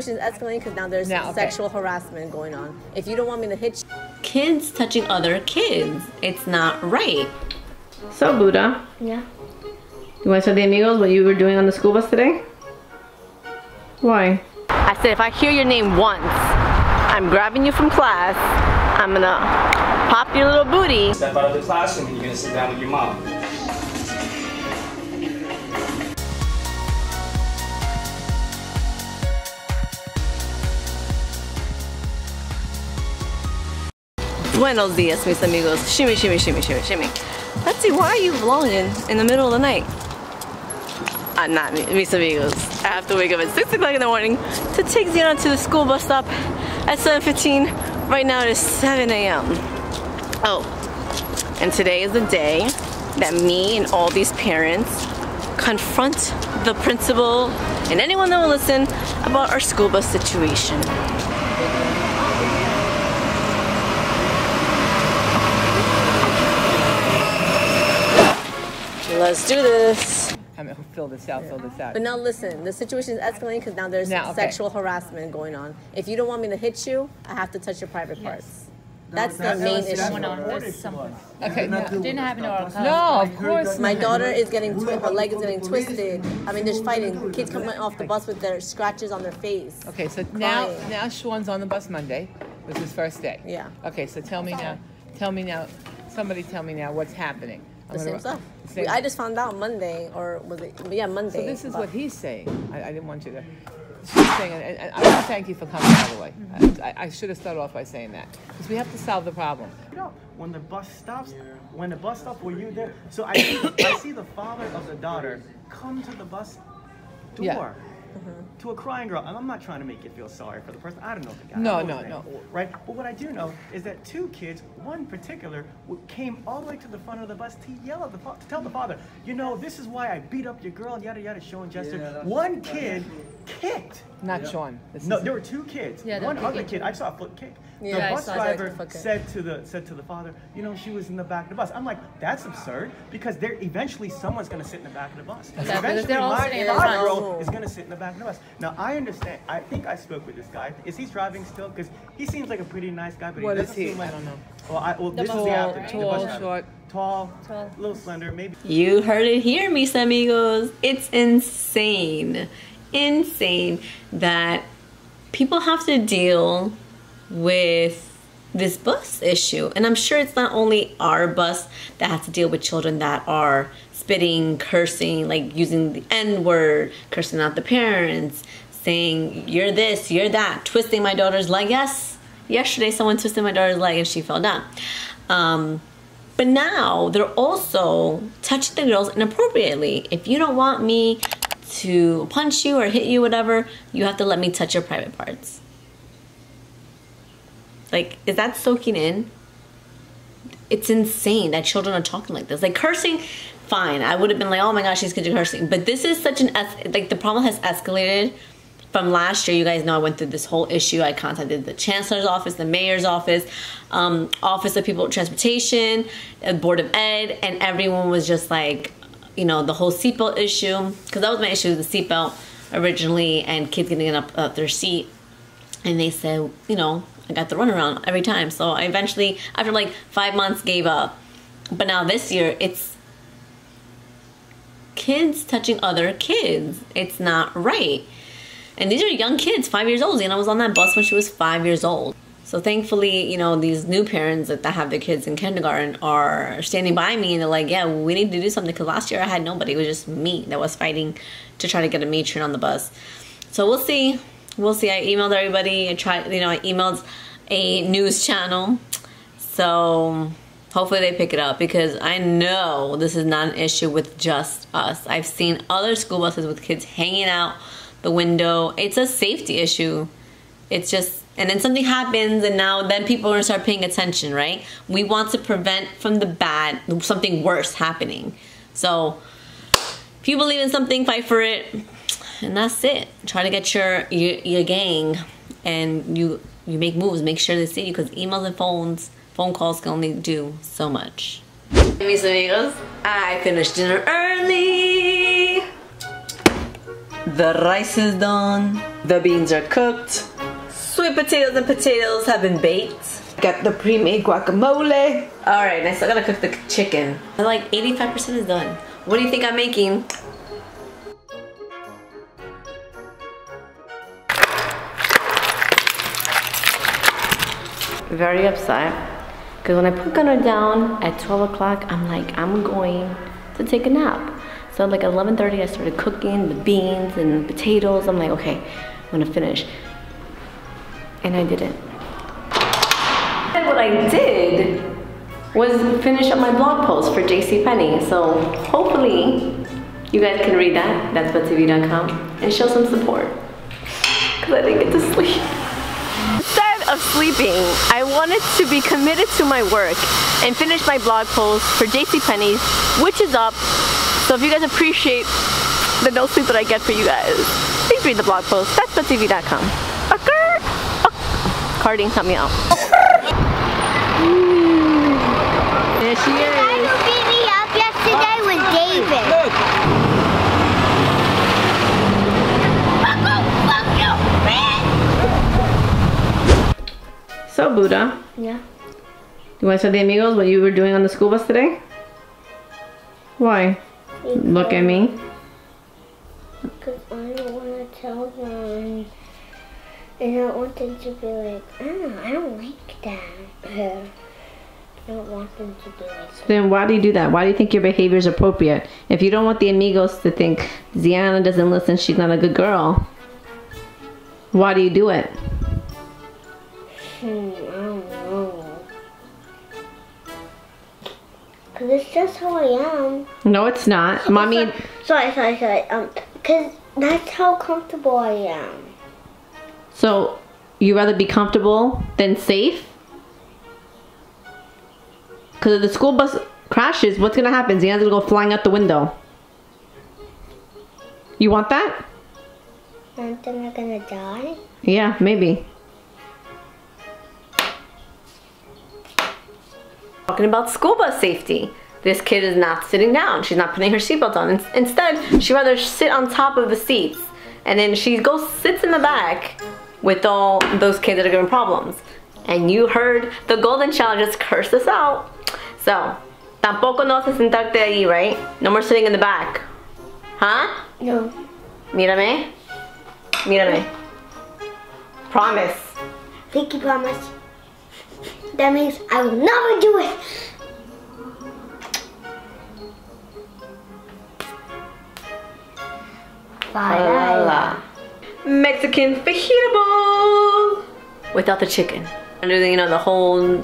situation is escalating because now there's sexual harassment going on. If you don't want me to hit kids touching other kids, it's not right. So Buddha. Yeah. You want to tell the amigos what you were doing on the school bus today? Why? I said if I hear your name once, I'm grabbing you from class. I'm gonna pop your little booty. Step out of the classroom and you're gonna sit down with your mom. Buenos dias, mis amigos. Shimmy, shimmy, shimmy, shimmy, shimmy. Let's see, why are you vlogging in the middle of the night? I'm not, mis amigos. I have to wake up at 6 o'clock in the morning to take Ziana to the school bus stop at 7:15. Right now it is 7 a.m. Oh, and today is the day that me and all these parents confront the principal and anyone that will listen about our school bus situation. Let's do this. I'm gonna fill this out, fill this out. But now listen, the situation is escalating because now there's sexual harassment going on. If you don't want me to hit you, I have to touch your private parts. That's the main issue. Okay, didn't happen to our house. No, of course. My daughter is getting twisted, her leg is getting twisted. I mean, there's fighting. Kids coming off the bus with their scratches on their face. Okay, so now Sean's on the bus Monday, was his first day. Yeah. Okay, so tell me now what's happening. The same stuff. I just found out Monday, or was it? Yeah, Monday. So this is what he's saying. I didn't want you to. She's saying, and I want to thank you for coming, by the way. Mm-hmm. I should have started off by saying that because we have to solve the problem. When the bus stops, were you there? So I see the father of the daughter come to the bus door. Yeah. Mm-hmm. To a crying girl, and I'm not trying to make you feel sorry for the person. I don't know the guy. No. Right? But what I do know is that two kids, one particular, came all the way to the front of the bus to yell at the to tell the father, you know, this is why I beat up your girl, yada yada, showing gesture. Yeah, one kid kicked. Not Sean. No, there were two kids. Yeah, one other kid, I saw a foot kick. Yeah, the bus driver said to the father, you know, she was in the back of the bus. I'm like, that's absurd, because there eventually someone's gonna sit in the back of the bus. Exactly. Eventually my five-year-old is gonna sit in the back of the bus. Now I understand. I think I spoke with this guy. Is he driving still? Because he seems like a pretty nice guy, but he doesn't seem like. I don't know. Well, this is the afternoon. Tall, short, tall, little slender, maybe. You heard it here, mis amigos. It's insane that people have to deal with this bus issue. And I'm sure it's not only our bus that has to deal with children that are spitting, cursing, like using the N-word, cursing out the parents, saying you're this, you're that, twisting my daughter's leg. Yes, yesterday someone twisted my daughter's leg and she fell down. But now they're also touching the girls inappropriately. If you don't want me to punch you or hit you, whatever, you have to let me touch your private parts. Like, is that soaking in? It's insane that children are talking like this. Like, cursing, fine. I would have been like, oh my gosh, she's good at cursing. But this is such an, like, the problem has escalated from last year. You guys know I went through this whole issue. I contacted the chancellor's office, the mayor's office, Office of People with Transportation, Board of Ed, and everyone was just like, you know, the whole seatbelt issue. Because that was my issue with the seatbelt originally and kids getting up their seat. And they said, you know, I got the runaround every time. So I eventually, after like 5 months, gave up. But now this year, it's kids touching other kids. It's not right. And these are young kids, 5 years old. And I was on that bus when she was 5 years old. So thankfully, you know, these new parents that have their kids in kindergarten are standing by me. And they're like, yeah, we need to do something. Because last year I had nobody. It was just me that was fighting to try to get a matron on the bus. So we'll see. We'll see. I emailed everybody. I emailed a news channel, so hopefully they pick it up, because I know this is not an issue with just us. I've seen other school buses with kids hanging out the window. It's a safety issue. It's just, and then something happens, and now then people are gonna start paying attention, right? We want to prevent from the bad, something worse happening. So if you believe in something, fight for it. And that's it. Try to get your gang, and you make moves. Make sure they see you, because emails and phone calls can only do so much. Mis amigos, I finished dinner early. The rice is done. The beans are cooked. Sweet potatoes and potatoes have been baked. Got the pre-made guacamole. Alright, I still gotta cook the chicken. I'm like 85% is done. What do you think I'm making? Very upset because when I put Gunner down at 12 o'clock, I'm like, I'm going to take a nap. So like at 11:30, I started cooking the beans and the potatoes. I'm like, okay, I'm gonna finish. And I didn't. And what I did was finish up my blog post for JCPenney. So hopefully you guys can read that, ThatsBetsyV.com, and show some support because I didn't get to sleep. Instead of sleeping, I wanted to be committed to my work and finish my blog post for JCPenney's, which is up. So if you guys appreciate the no sleep that I get for you guys, please read the blog post, ThatsBetsyV.com. Oh, Carding help me out. There she is. The guy who beat me up yesterday was David. Fuck you, man! So Buddha. Yeah. You want to tell the amigos what you were doing on the school bus today? Why? Look at me. Because I don't want to tell them. And I want them to be like, oh, I don't like that. I don't want them to do it. So then why do you do that? Why do you think your behavior is appropriate? If you don't want the amigos to think, Ziana doesn't listen, she's not a good girl. Why do you do it? I don't know. Because it's just how I am. No, it's not. Mommy... Sorry. Because that's how comfortable I am. So, you'd rather be comfortable than safe? Because if the school bus crashes, what's going to happen? Ziana's going to go flying out the window. You want that? And then they're going to die? Yeah, maybe. Talking about school bus safety. This kid is not sitting down. She's not putting her seatbelt on. Instead, she'd rather sit on top of the seats. And then she sits in the back with all those kids that are giving problems. And you heard the golden child just curse us out. So, tampoco no se sentarte ahí, right? No more sitting in the back. Huh? No. Mírame. Mírame. Promise. Pinky promise. That means I will never do it. Fala. Mexican fajita bowl. Without the chicken. Under the, you know, the whole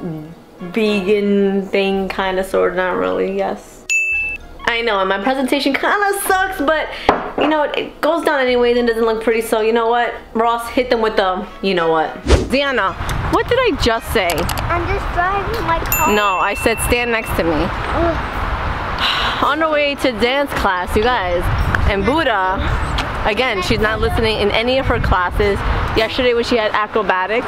vegan thing, kind of, sort of, not really, yes. I know, and my presentation kind of sucks, but, you know, it goes down anyways and doesn't look pretty, so you know what? Ross, hit them with the, you know what. Ziana, what did I just say? I'm just driving my car. No, I said stand next to me. On the way to dance class, you guys, and Buddha, again, she's not listening in any of her classes. Yesterday when she had acrobatics,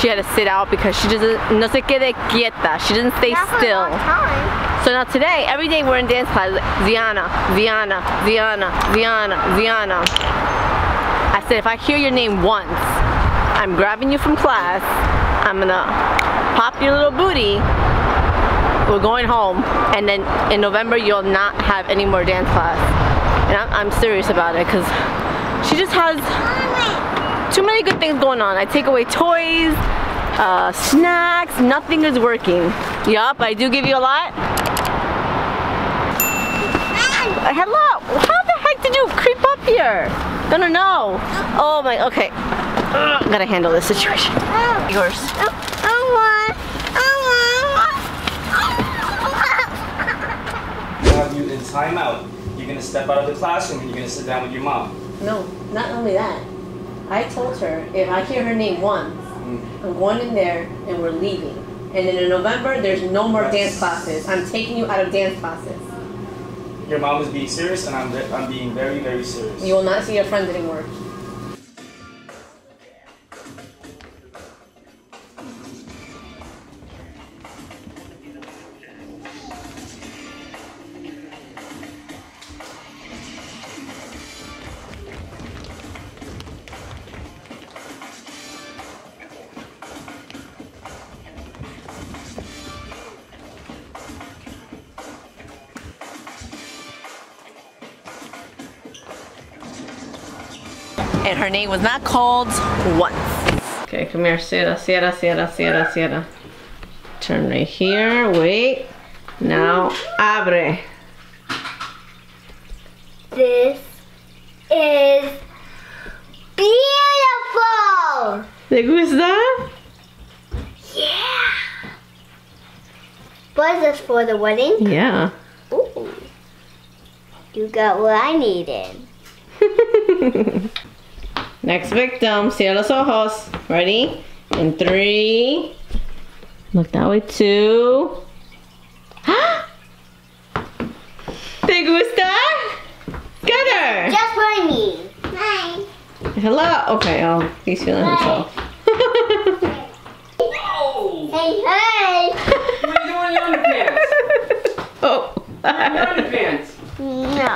she had to sit out because she doesn't, no se quede quieta, she doesn't stay still. So now today, every day we're in dance class, Ziana, Ziana, Ziana, Ziana, Ziana. I said, if I hear your name once, I'm grabbing you from class, I'm gonna pop your little booty, we're going home, and then in November you'll not have any more dance class. And I'm serious about it because she just has too many good things going on. I take away toys, snacks, nothing is working. Yup, I do give you a lot. Hello, how the heck did you creep up here? No. Oh my, okay. I'm gonna handle this situation. Yours. Have you in timeout? You're gonna step out of the classroom and you're gonna sit down with your mom. No, not only that. I told her if I hear her name once, I'm going in there and we're leaving. And then in November, there's no more dance classes. I'm taking you out of dance classes. Your mom is being serious, and I'm being very, very serious. You will not see your friends anymore. and her name was not called once. Okay, come here, Sierra, Sierra, Sierra, Sierra, Sierra. Turn right here, wait. Now, abre. This is beautiful! ¿Te gusta? Yeah! Was this for the wedding? Yeah. Ooh. You got what I needed. Next victim, cierra los ojos. Ready? In 3. Look that way, 2. ¿Te gusta? Gunner! Just for me. Hi. Hello. Okay, oh, he's feeling himself. Whoa! Hey, hey! What are you doing in your underpants? Oh. Your underpants? No.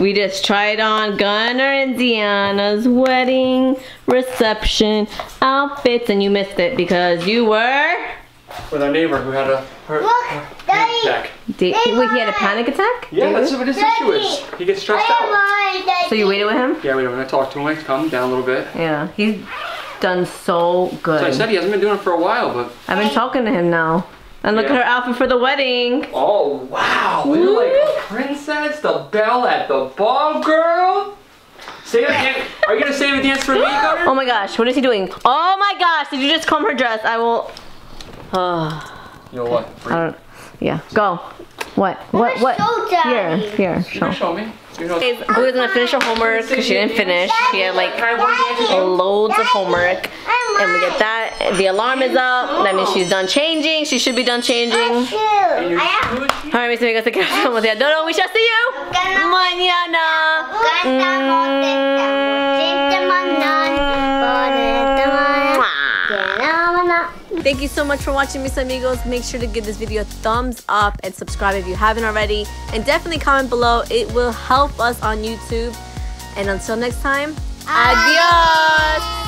We just tried on Gunner and Ziana's wedding reception outfits, and you missed it because you were with our neighbor who had a panic attack. Wait, he had a panic attack? Yeah, that's what his issue is. He gets stressed out. So you waited with him? Yeah, we waited. I talked to him. He's calmed down a little bit. Yeah, he's done so good. So I said he hasn't been doing it for a while, but I've been talking to him now. And look at her outfit for the wedding. Oh, wow. You're like a princess, the belle at the ball, girl. Save a dance. Are you going to save a dance for me, Gunner? Oh, my gosh. What is he doing? Oh, my gosh. Did you just comb her dress? I will. You know what? Yeah. Go. What? Here, show. Show me. You know. We're going to finish her homework because she didn't finish. She had like loads of homework. And we get that. The alarm is up. That means she's done changing. She should be done changing. Alright, so we got to get on with the adoro. We shall see you mañana. Thank you so much for watching, mis amigos. Make sure to give this video a thumbs up and subscribe if you haven't already. And definitely comment below. It will help us on YouTube. And until next time, adios.